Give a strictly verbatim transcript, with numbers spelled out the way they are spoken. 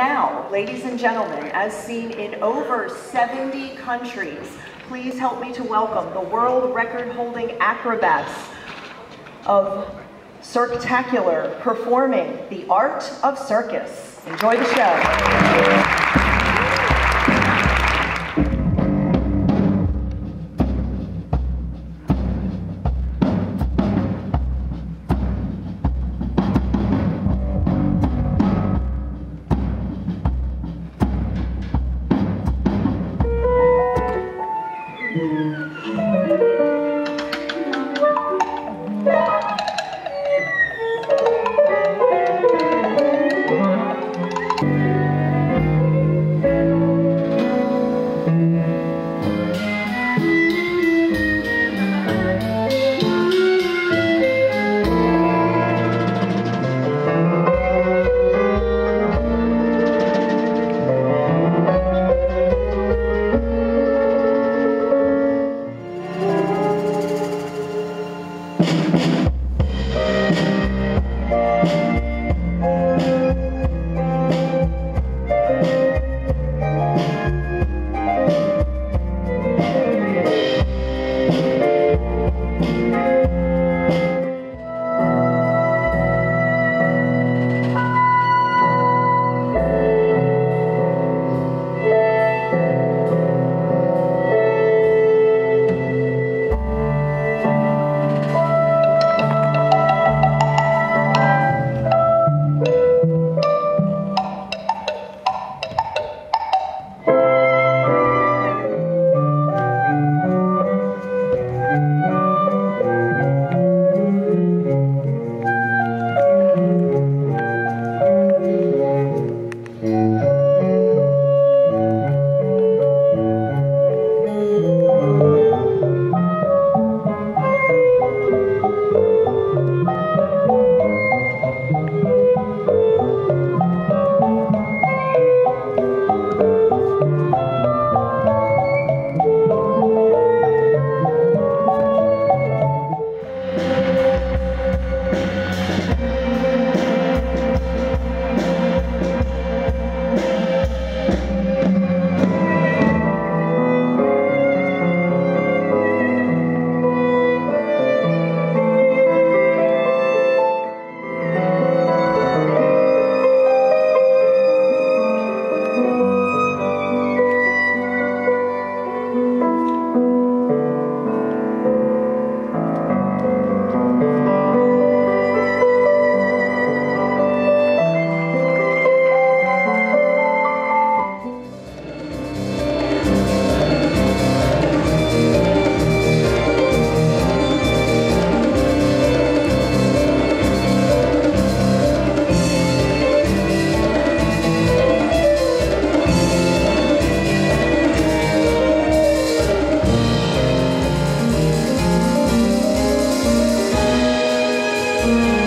now, ladies and gentlemen, as seen in over seventy countries, please help me to welcome the world record-holding acrobats of Cirque Tacular performing the art of circus. Enjoy the show. Thank you.